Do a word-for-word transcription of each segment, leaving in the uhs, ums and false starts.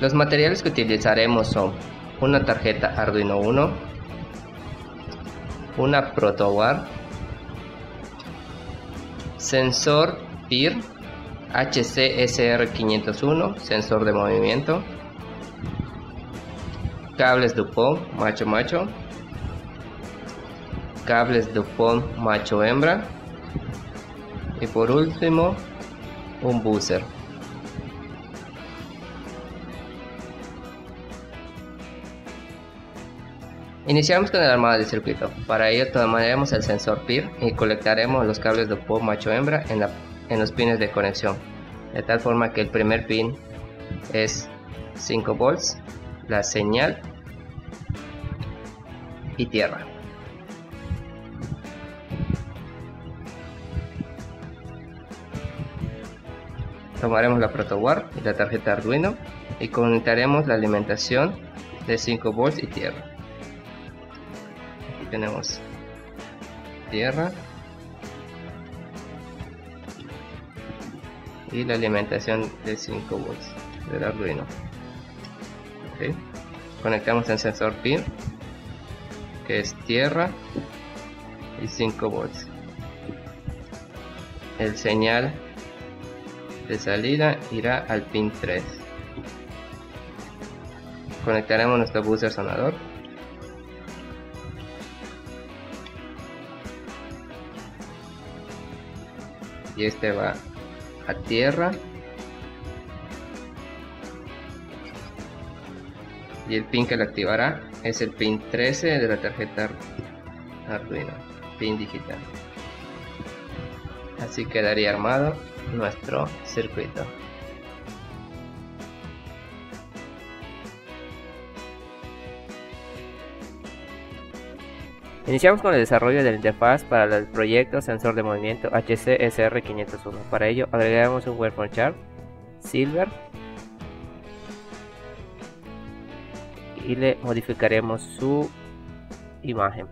Los materiales que utilizaremos son una tarjeta Arduino Uno, una protoboard, sensor P I R H C S R quinientos uno, sensor de movimiento, cables Dupont macho macho, cables Dupont macho hembra y por último un buzzer. Iniciamos con el armado del circuito. Para ello tomaremos el sensor P I R y colectaremos los cables Dupont macho hembra en, la, en los pines de conexión, de tal forma que el primer pin es cinco volts, la señal y tierra. Tomaremos la protoboard y la tarjeta Arduino y conectaremos la alimentación de cinco volts y tierra. Aquí tenemos tierra y la alimentación de cinco volts del Arduino. Okay. Conectamos el sensor P I R, que es tierra y cinco volts. El señal de salida irá al pin tres. Conectaremos nuestro buzzer sonador. Y este va a tierra. Y el pin que lo activará es el pin trece de la tarjeta Arduino, pin digital. Así quedaría armado nuestro circuito. Iniciamos con el desarrollo de la interfaz para el proyecto sensor de movimiento H C S R quinientos uno. Para ello agregamos un waveform chart silver y le modificaremos su imagen.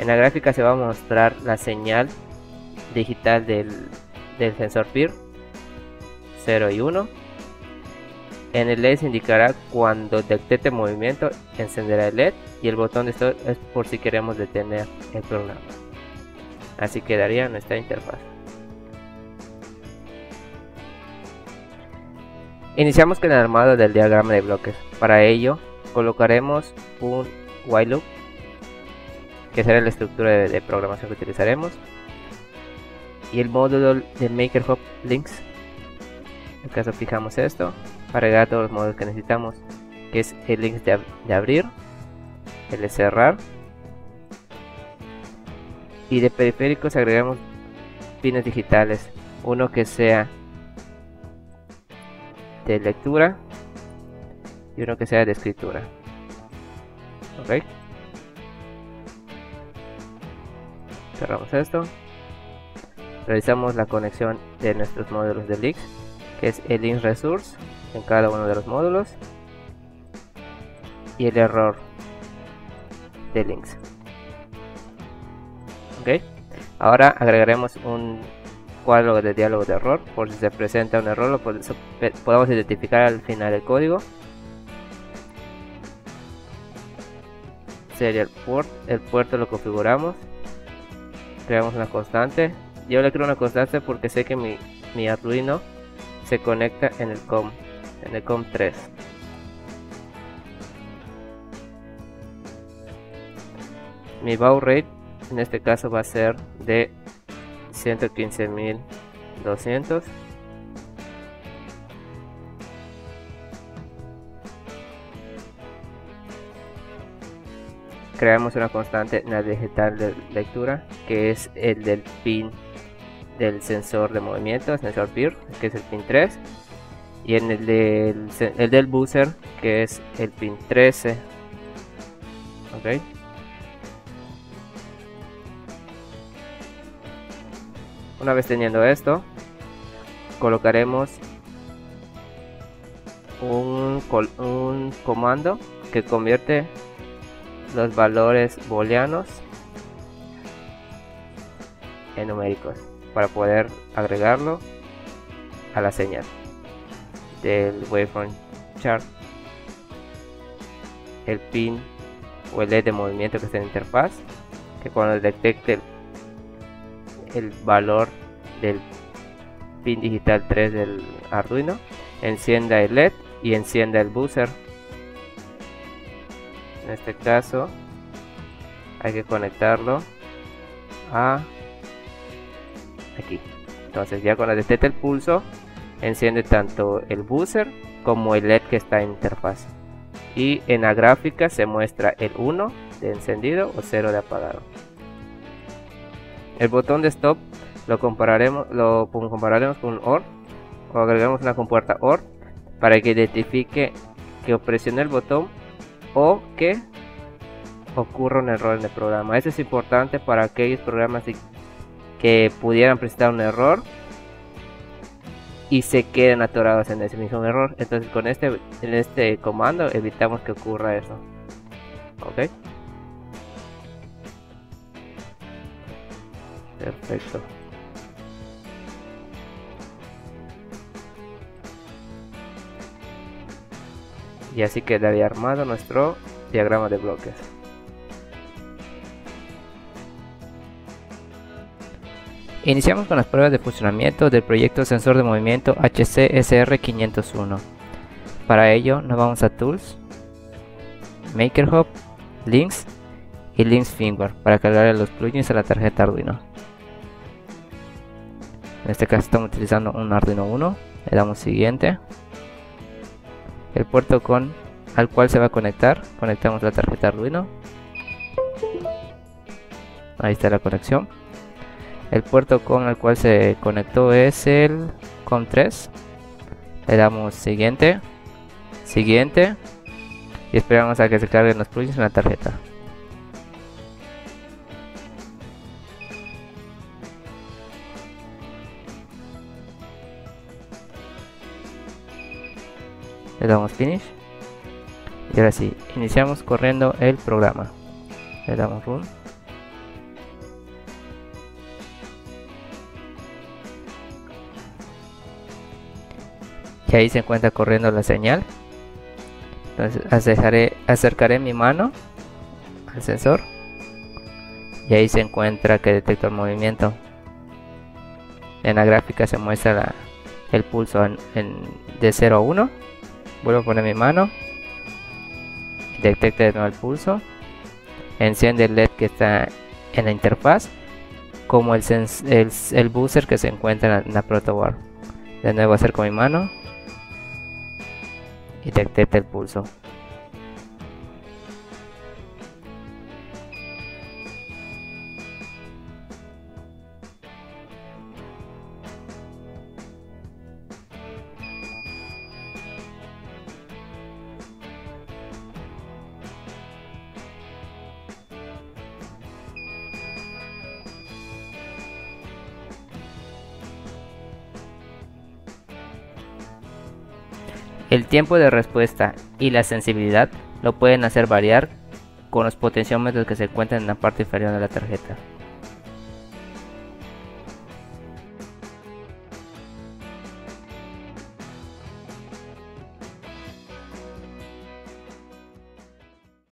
En la gráfica se va a mostrar la señal digital del, del sensor P I R cero y uno. En el L E D se indicará cuando detecte movimiento, encenderá el L E D, y el botón de stop es por si queremos detener el programa. Así quedaría nuestra interfaz. Iniciamos con el armado del diagrama de bloques. Para ello colocaremos un while loop, que será la estructura de, de programación que utilizaremos, y el módulo de MakerHub LINX. En caso fijamos esto para agregar todos los módulos que necesitamos, que es el LINX de, ab de abrir, el de cerrar, y de periféricos agregamos pines digitales, uno que sea de lectura y uno que sea de escritura. Ok. Cerramos esto. Realizamos la conexión de nuestros módulos de L I X, que es el link resource en cada uno de los módulos y el error de links. Ok, ahora agregaremos un cuadro de diálogo de error por si se presenta un error, lo pod podemos identificar al final del código. Serial port, el puerto lo configuramos, creamos una constante. Yo le creo una constante porque sé que mi, mi Arduino se conecta en el com, en el com tres. Mi baud rate en este caso va a ser de ciento quince mil doscientos. Creamos una constante en la digital de lectura, que es el del pin del sensor de movimiento, el sensor P I R, que es el pin tres, y en el del, el del buzzer, que es el pin trece. Ok. Una vez teniendo esto, colocaremos un, col un comando que convierte los valores booleanos en numéricos para poder agregarlo a la señal del waveform chart. El pin o el led de movimiento que está en la interfaz, que cuando detecte el el valor del pin digital tres del Arduino, encienda el led y encienda el buzzer. En este caso hay que conectarlo a aquí. Entonces, ya cuando detecte el pulso, enciende tanto el buzzer como el led que está en interfaz, y en la gráfica se muestra el uno de encendido o cero de apagado. El botón de stop lo compararemos, lo compararemos con un O R, o agregamos una compuerta O R para que identifique que presione el botón o que ocurra un error en el programa. Esto es importante para aquellos programas que pudieran presentar un error y se queden atorados en ese mismo error. Entonces con este, en este comando evitamos que ocurra eso. Ok. Perfecto. Y así quedaría armado nuestro diagrama de bloques. Iniciamos con las pruebas de funcionamiento del proyecto sensor de movimiento H C S R quinientos uno. Para ello nos vamos a Tools, MakerHub, LINX y LINX Firmware para cargar los plugins a la tarjeta Arduino. En este caso estamos utilizando un Arduino Uno. Le damos siguiente. El puerto con al cual se va a conectar, conectamos la tarjeta Arduino. Ahí está la conexión. El puerto con al cual se conectó es el com tres. Le damos siguiente, siguiente, y esperamos a que se carguen los plugins en la tarjeta. Le damos finish y ahora sí, iniciamos corriendo el programa. Le damos run. Y ahí se encuentra corriendo la señal. Entonces acercaré, acercaré mi mano al sensor y ahí se encuentra que detecto el movimiento. En la gráfica se muestra la, el pulso en, en, de cero a uno. Vuelvo a poner mi mano, detecta de nuevo el pulso, enciende el led que está en la interfaz, como el, el, el buzzer que se encuentra en la protoboard. De nuevo acerco mi mano y detecta el pulso. El tiempo de respuesta y la sensibilidad lo pueden hacer variar con los potenciómetros que se encuentran en la parte inferior de la tarjeta.